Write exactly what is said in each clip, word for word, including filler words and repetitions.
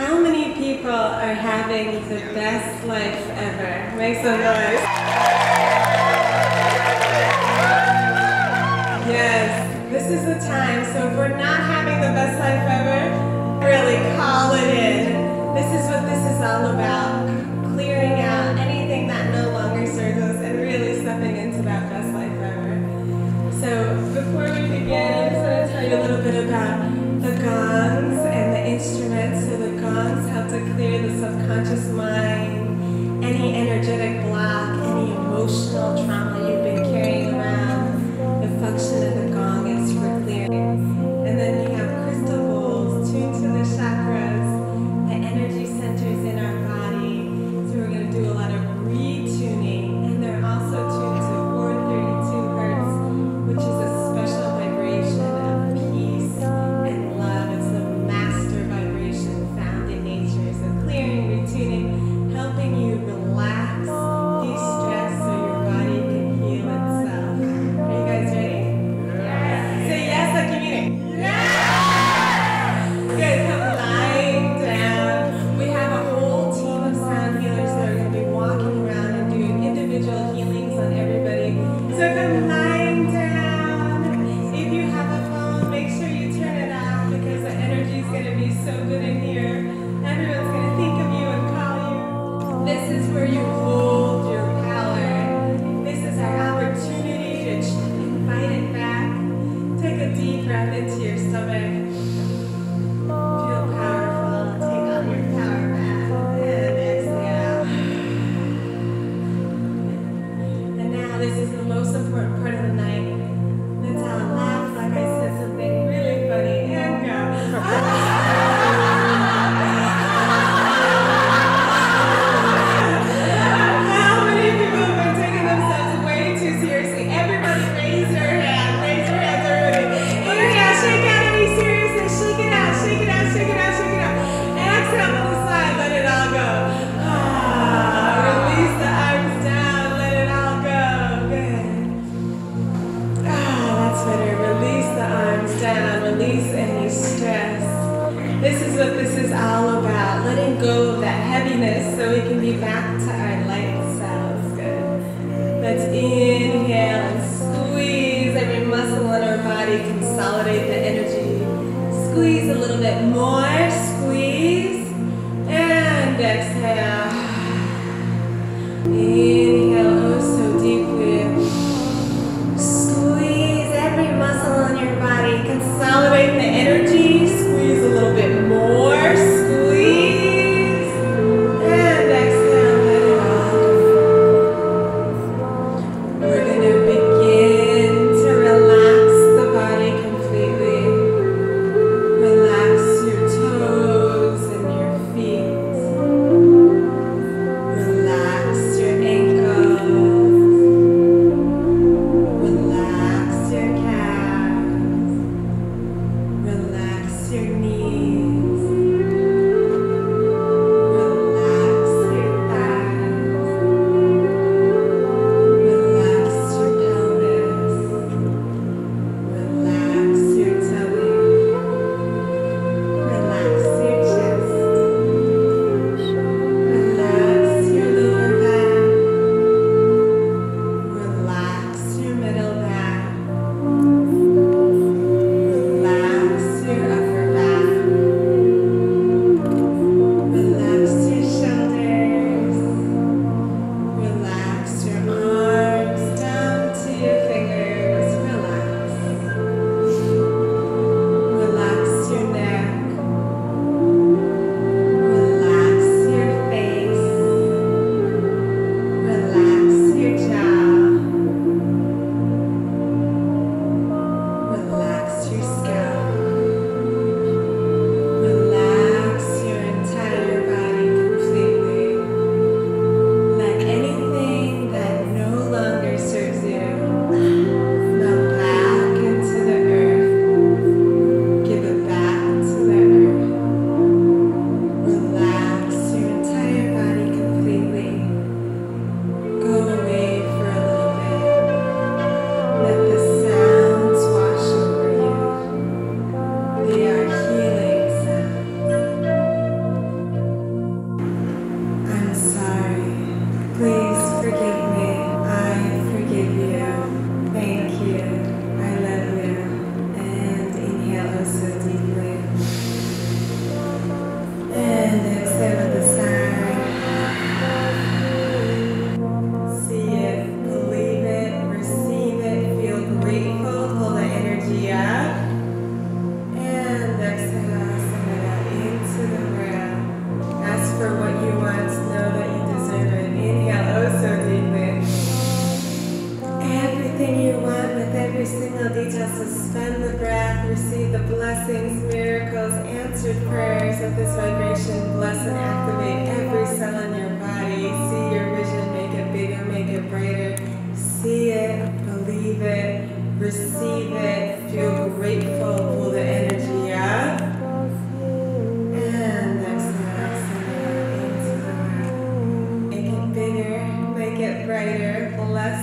How many people are having the best life ever? Make some noise. Yes, this is the time. So if we're not having the best life ever, really call it in. This is what this is all about. Clearing out anything that no longer serves us and really stepping into that best life ever. So before we begin, I just want to tell you a little bit about the gongs and the instruments. So the gongs help to clear the subconscious mind, any energetic block, any emotional trauma you've been carrying around. The function of the gong is for clearing. And then you have crystal bowls tuned to the chakras, the energy centers in our body. So we're going to do a lot of retuning, and they're also tuned to four thirty-two hertz, which is a special vibration of peace and love. It's the master vibration found in nature. So clearing, retuning, helping you relax, de-stress, so your body can heal itself. Are you guys ready? Yes. Say yes like you mean it. Yes! You guys come lying down. We have a whole team of sound healers that are going to be walking around and doing individual healings on everybody. So come lying down. If you have a phone, make sure you turn it off because the energy is going to be so good in here. Everyone's going to think of you and call you. This is where you hold your power. This is our opportunity to ch- fight it back. Take a deep breath into your stomach. Feel powerful. Take all your power back. And exhale. And now this is the most important part of the night. Let's all laugh like I said something really funny. And go. How many people have been taking themselves way too seriously? Everybody raise your hand. Raise your hand, everybody. Here we go. Shake it out. Be serious and shake it out. Shake it out. Shake it out. Shake it out. Exhale to the side. Let it all go. Ah, release the arms down. Let it all go. Good. Ah, that's better. Release the arms down. Release any stress. This is what this is all about. Letting go of that heaviness so we can be back to our light selves. Good. Let's inhale and squeeze every muscle in our body. Consolidate the energy. Squeeze a little bit more. Squeeze. And exhale. Inhale oh so deeply. Squeeze every muscle in your body. Consolidate the energy. Squeeze a little bit more. Squeeze. And exhale. Let it all go. We're going to begin to relax the body completely. Relax your toes.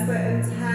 uncertain times.